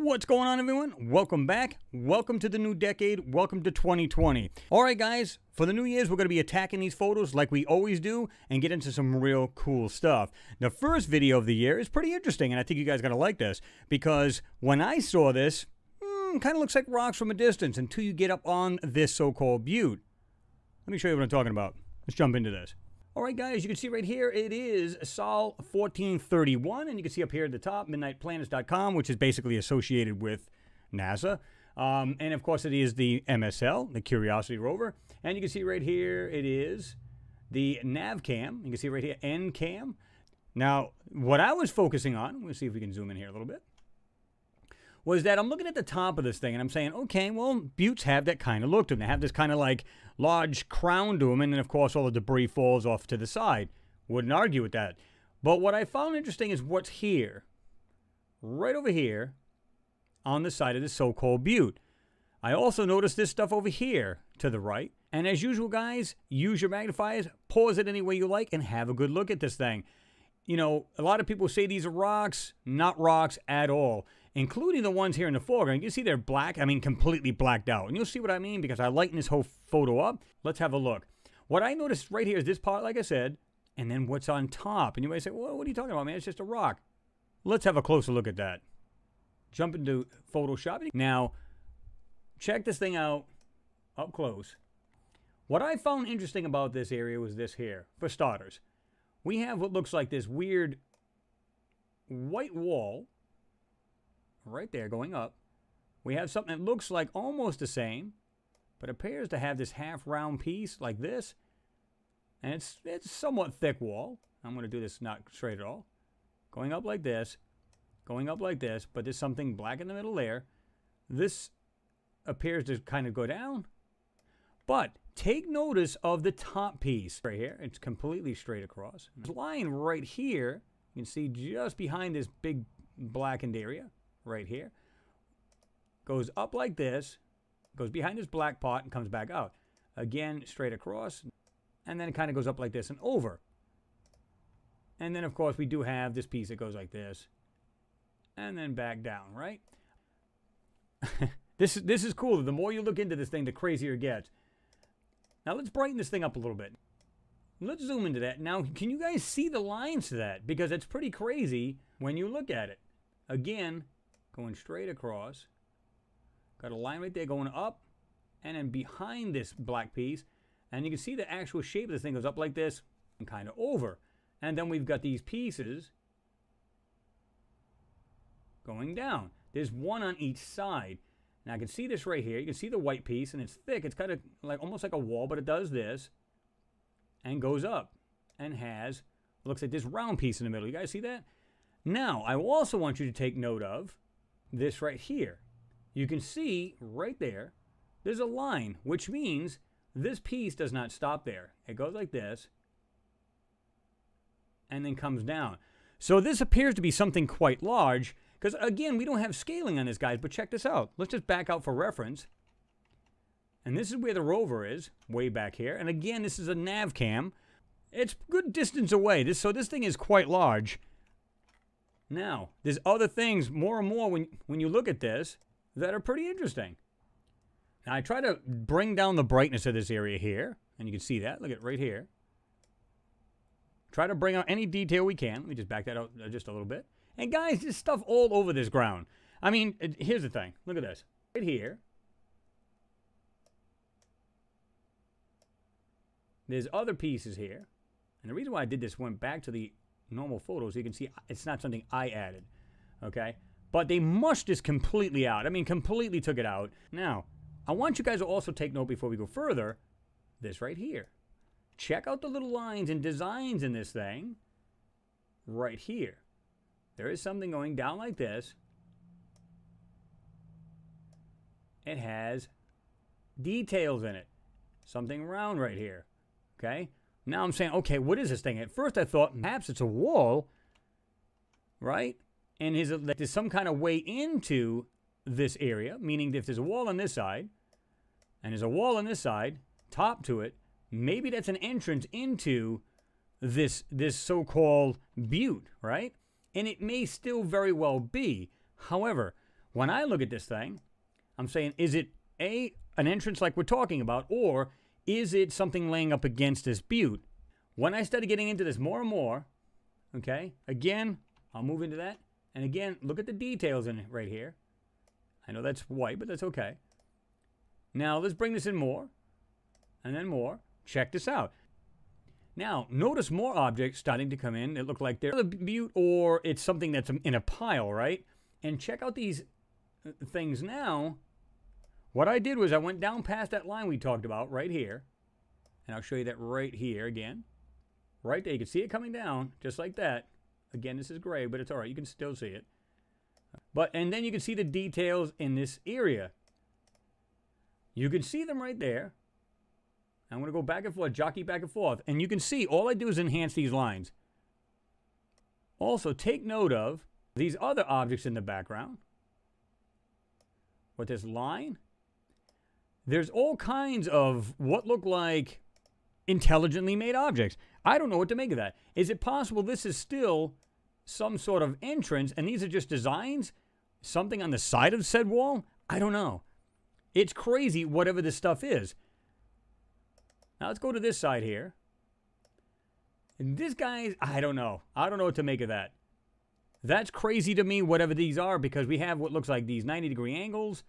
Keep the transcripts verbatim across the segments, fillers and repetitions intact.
What's going on, everyone? Welcome back. Welcome to the new decade. Welcome to twenty twenty. All right, guys, for the new year's, we're going to be attacking these photos like we always do and get into some real cool stuff. The first video of the year is pretty interesting, and I think you guys are going to like this because when I saw this, mm, kind of looks like rocks from a distance until you get up on this so-called butte. Let me show you what I'm talking about. Let's jump into this. All right, guys, you can see right here, it is Sol fourteen thirty-one, and you can see up here at the top, midnight planets dot com, which is basically associated with NASA. Um, and, of course, it is the M S L, the Curiosity rover. And you can see right here, it is the NavCam. You can see right here, N cam. Now, what I was focusing on, we'll see if we can zoom in here a little bit, was that I'm looking at the top of this thing, and I'm saying, okay, well, buttes have that kind of look to them. They have this kind of, like, large crown to them, and then, of course, all the debris falls off to the side. Wouldn't argue with that. But what I found interesting is what's here, right over here, on the side of this so-called butte. I also noticed this stuff over here to the right. And as usual, guys, use your magnifiers, pause it any way you like, and have a good look at this thing. You know, a lot of people say these are rocks, not rocks at all, including the ones here in the foreground. You see they're black, I mean completely blacked out. And you'll see what I mean because I lighten this whole photo up. Let's have a look. What I noticed right here is this part, like I said, and then what's on top. And you might say, well, what are you talking about, man? It's just a rock. Let's have a closer look at that. Jump into Photoshop. Now, check this thing out up close. What I found interesting about this area was this here. For starters, we have what looks like this weird white wall right there going up. We have something that looks like almost the same but appears to have this half round piece like this, and it's it's somewhat thick wall. I'm going to do this not straight at all, going up like this, going up like this, but there's something black in the middle there. This appears to kind of go down, but take notice of the top piece right here. It's completely straight across. It's lying right here. You can see just behind this big blackened area right here, goes up like this, goes behind this black pot and comes back out again straight across, and then it kind of goes up like this and over. And then of course we do have this piece that goes like this and then back down, right? this is this is cool. The more you look into this thing, the crazier it gets. Now let's brighten this thing up a little bit. Let's zoom into that. Now can you guys see the lines to that? Because it's pretty crazy when you look at it. Again, going straight across, got a line right there going up and then behind this black piece, and you can see the actual shape of this thing goes up like this and kind of over, and then we've got these pieces going down. There's one on each side, and I can see this right here. You can see the white piece, and it's thick. It's kind of like almost like a wall, but it does this and goes up and has, looks like this round piece in the middle. You guys see that? Now I also want you to take note of this right here. You can see right there, there's a line, which means this piece does not stop there. It goes like this and then comes down. So this appears to be something quite large because, again, we don't have scaling on this, guys, but check this out. Let's just back out for reference. And this is where the rover is, way back here. And again, this is a NavCam. It's a good distance away. This, so this thing is quite large. Now, there's other things more and more when, when you look at this that are pretty interesting. Now, I try to bring down the brightness of this area here, and you can see that. Look at right here. Try to bring out any detail we can. Let me just back that out just a little bit. And guys, there's stuff all over this ground. I mean, it, here's the thing. Look at this. Right here. There's other pieces here. And the reason why I did this went back to the normal photos, you can see it's not something I added, okay? But they mushed this completely out. I mean, completely took it out. Now, I want you guys to also take note before we go further, this right here. Check out the little lines and designs in this thing right here. There is something going down like this. It has details in it. Something round right here, okay? Now I'm saying, okay, what is this thing? At first I thought, perhaps it's a wall, right? And is it, there's some kind of way into this area, meaning if there's a wall on this side, and there's a wall on this side, top to it, maybe that's an entrance into this, this so-called butte, right? And it may still very well be. However, When I look at this thing, I'm saying, is it A, an entrance like we're talking about, or is it something laying up against this butte? When I started getting into this more and more, okay, again, I'll move into that. And again, look at the details in it right here. I know that's white, but that's okay. Now, let's bring this in more, and then more. Check this out. Now, notice more objects starting to come in. It looked like they're a butte, or it's something that's in a pile, right? And check out these things now. What I did was I went down past that line we talked about right here. And I'll show you that right here again. Right there, you can see it coming down, just like that. Again, this is gray, but it's all right. You can still see it. But, and then you can see the details in this area. You can see them right there. I'm going to go back and forth, jockey back and forth. And you can see, all I do is enhance these lines. Also, take note of these other objects in the background. With this line, there's all kinds of what look like intelligently made objects. I don't know what to make of that. Is it possible this is still some sort of entrance, and these are just designs? Something on the side of said wall? I don't know. It's crazy, whatever this stuff is. Now, let's go to this side here. And this guy's, I don't know. I don't know what to make of that. That's crazy to me, whatever these are, because we have what looks like these ninety degree angles,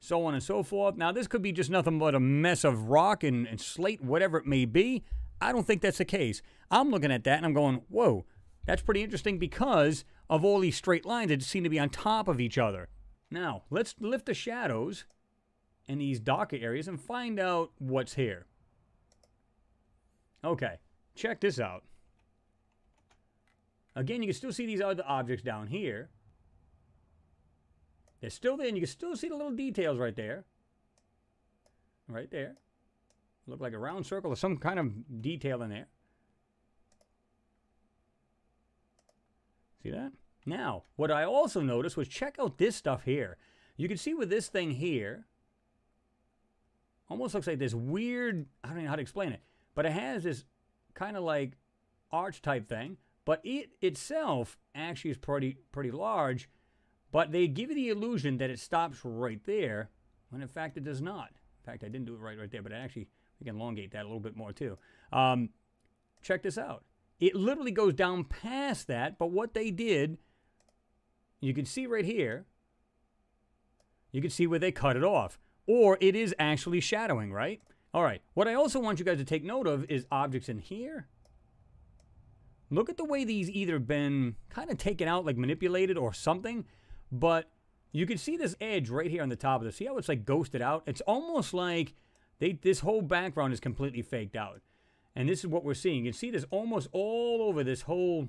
so on and so forth. Now, this could be just nothing but a mess of rock and, and slate, whatever it may be. I don't think that's the case. I'm looking at that and I'm going, whoa, that's pretty interesting because of all these straight lines that seem to be on top of each other. Now, let's lift the shadows in these darker areas and find out what's here. Okay, check this out. Again, you can still see these other objects down here. They're still there, and you can still see the little details right there. Right there. Look like a round circle or some kind of detail in there. See that? Now, what I also noticed was, check out this stuff here. You can see with this thing here, almost looks like this weird, I don't know how to explain it, but it has this kind of like arch type thing, but it itself actually is pretty, pretty large, but they give you the illusion that it stops right there, when in fact it does not. In fact, I didn't do it right right there, but it actually, we can elongate that a little bit more too. Um, check this out. It literally goes down past that, but what they did, you can see right here, you can see where they cut it off. Or it is actually shadowing, right? All right, what I also want you guys to take note of is objects in here. Look at the way these either been kind of taken out, like manipulated or something, but you can see this edge right here on the top of this. See how it's like ghosted out? It's almost like they, this whole background is completely faked out. And this is what we're seeing. You can see this almost all over this whole,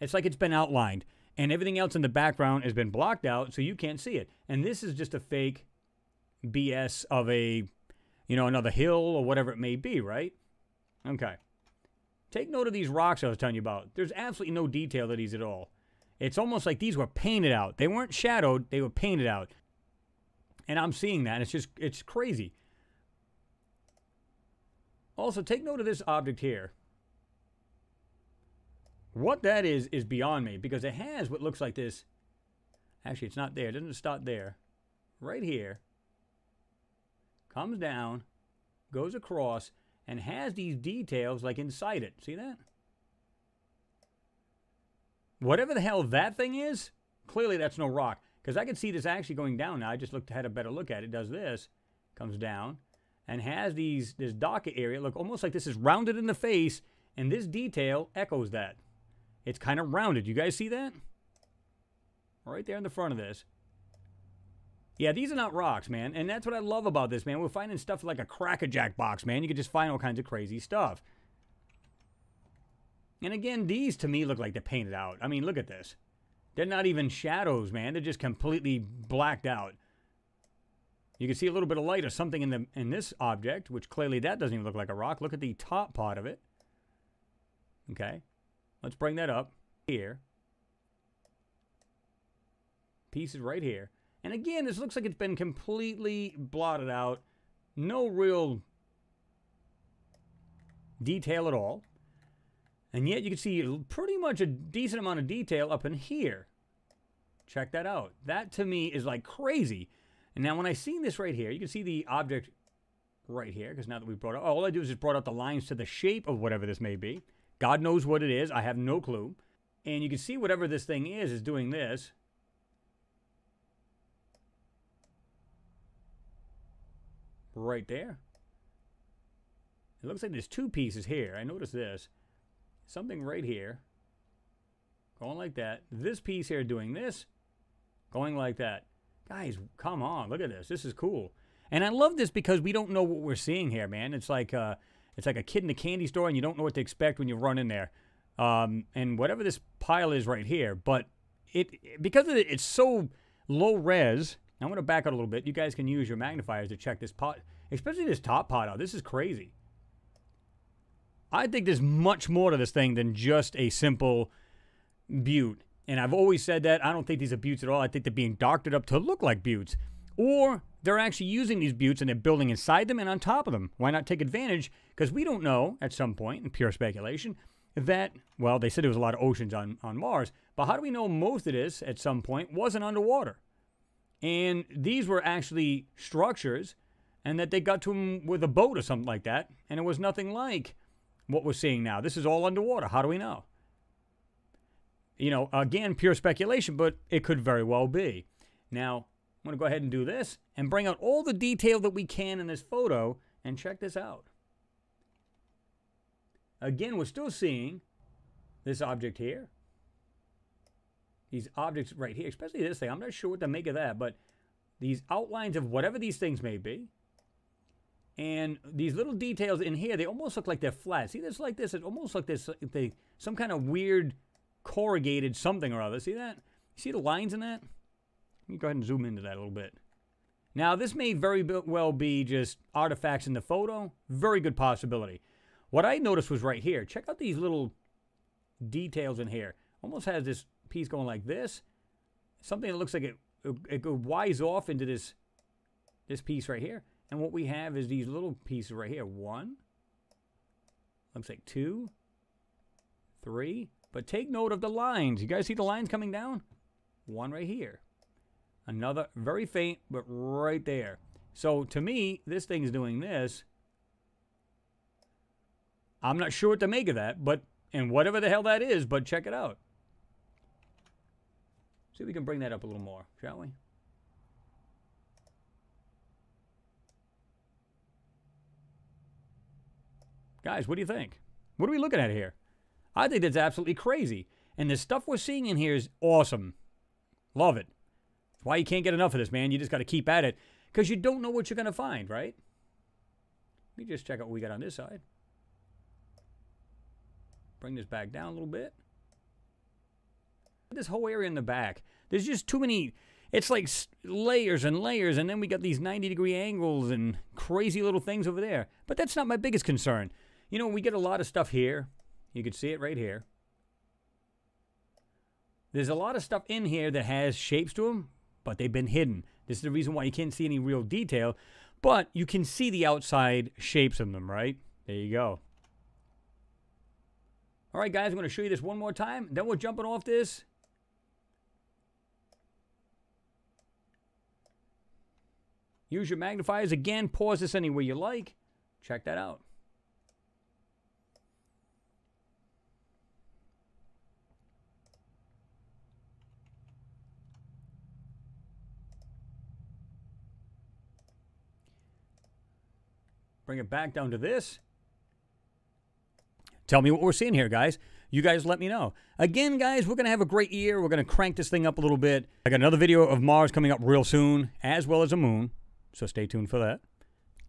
it's like it's been outlined. And everything else in the background has been blocked out, so you can't see it. And this is just a fake B S of a, you know, another hill or whatever it may be, right? Okay. Take note of these rocks I was telling you about. There's absolutely no detail to these at all. It's almost like these were painted out. They weren't shadowed, they were painted out. And I'm seeing that. It's just, it's crazy. Also, take note of this object here. What that is, is beyond me, because it has what looks like this. Actually, it's not there. It doesn't stop there. Right here. Comes down, goes across, and has these details like inside it. See that? Whatever the hell that thing is, clearly that's no rock. Because I can see this actually going down now. I just looked, had a better look at it. It does this, comes down, and has these, this docket area. Look, almost like this is rounded in the face, and this detail echoes that. It's kind of rounded. You guys see that? Right there in the front of this. Yeah, these are not rocks, man. And that's what I love about this, man. We're finding stuff like a Cracker Jack box, man. You can just find all kinds of crazy stuff. And again, these to me look like they're painted out. I mean, look at this. They're not even shadows, man. They're just completely blacked out. You can see a little bit of light or something in the in this object, which clearly that doesn't even look like a rock. Look at the top part of it. Okay. Let's bring that up here. Pieces right here. And again, this looks like it's been completely blotted out. No real detail at all. And yet you can see pretty much a decent amount of detail up in here. Check that out. That to me is like crazy. And now when I seen this right here, you can see the object right here, because now that we brought out, all I do is just brought out the lines to the shape of whatever this may be. God knows what it is. I have no clue. And you can see whatever this thing is, is doing this. Right there. It looks like there's two pieces here. I noticed this. Something right here. Going like that. This piece here doing this. Going like that. Guys, come on. Look at this. This is cool. And I love this because we don't know what we're seeing here, man. It's like uh, it's like a kid in a candy store and you don't know what to expect when you run in there. Um, and whatever this pile is right here. But it because of it, it's so low res. I'm going to back out a little bit. You guys can use your magnifiers to check this pot. Especially this top pot out. This is crazy. I think there's much more to this thing than just a simple butte. And I've always said that. I don't think these are buttes at all. I think they're being doctored up to look like buttes. Or they're actually using these buttes and they're building inside them and on top of them. Why not take advantage? Because we don't know, at some point, in pure speculation, that, well, they said there was a lot of oceans on, on Mars. But how do we know most of this, at some point, wasn't underwater? And these were actually structures, and that they got to them with a boat or something like that, and it was nothing like what we're seeing now. This is all underwater. How do we know? You know, again, pure speculation, but it could very well be. Now, I'm going to go ahead and do this and bring out all the detail that we can in this photo, and check this out. Again, we're still seeing this object here. These objects right here, especially this thing. I'm not sure what to make of that, but these outlines of whatever these things may be. And these little details in here, they almost look like they're flat. See, this like this. It almost like this, like they, some kind of weird corrugated something or other. See that? See the lines in that? Let me go ahead and zoom into that a little bit. Now, this may very well be just artifacts in the photo. Very good possibility. What I noticed was right here. Check out these little details in here. Almost has this piece going like this, something that looks like it it could wise off into this this piece right here, and what we have is these little pieces right here. One looks like two, three, but take note of the lines. You guys see the lines coming down? One right here, another very faint, but right there. So to me, this thing is doing this. I'm not sure what to make of that, but and whatever the hell that is, but check it out. See if we can bring that up a little more, shall we? Guys, what do you think? What are we looking at here? I think that's absolutely crazy. And the stuff we're seeing in here is awesome. Love it. That's why you can't get enough of this, man. You just got to keep at it. Because you don't know what you're going to find, right? Let me just check out what we got on this side. Bring this back down a little bit. This whole area in the back, there's just too many. It's like layers and layers, and then we got these ninety degree angles and crazy little things over there. But that's not my biggest concern. You know, we get a lot of stuff here. You can see it right here. There's a lot of stuff in here that has shapes to them, but they've been hidden. This is the reason why you can't see any real detail, but you can see the outside shapes of them, right? There you go. All right, guys, I'm going to show you this one more time. Then we're jumping off this. Use your magnifiers again. Pause this anywhere you like. Check that out. Bring it back down to this. Tell me what we're seeing here, guys. You guys let me know. Again, guys, we're going to have a great year. We're going to crank this thing up a little bit. I got another video of Mars coming up real soon, as well as a moon. So stay tuned for that.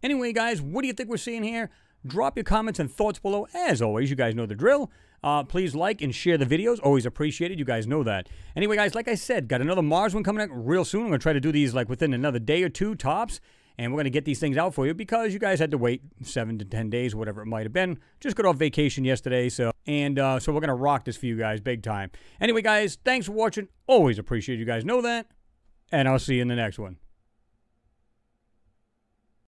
Anyway, guys, what do you think we're seeing here? Drop your comments and thoughts below. As always, you guys know the drill. Uh, please like and share the videos. Always appreciated. You guys know that. Anyway, guys, like I said, got another Mars one coming up real soon. I'm going to try to do these like within another day or two tops. And we're going to get these things out for you because you guys had to wait seven to ten days, whatever it might have been. Just got off vacation yesterday, so and uh, so we're going to rock this for you guys big time. Anyway, guys, thanks for watching. Always appreciate you guys know that. And I'll see you in the next one.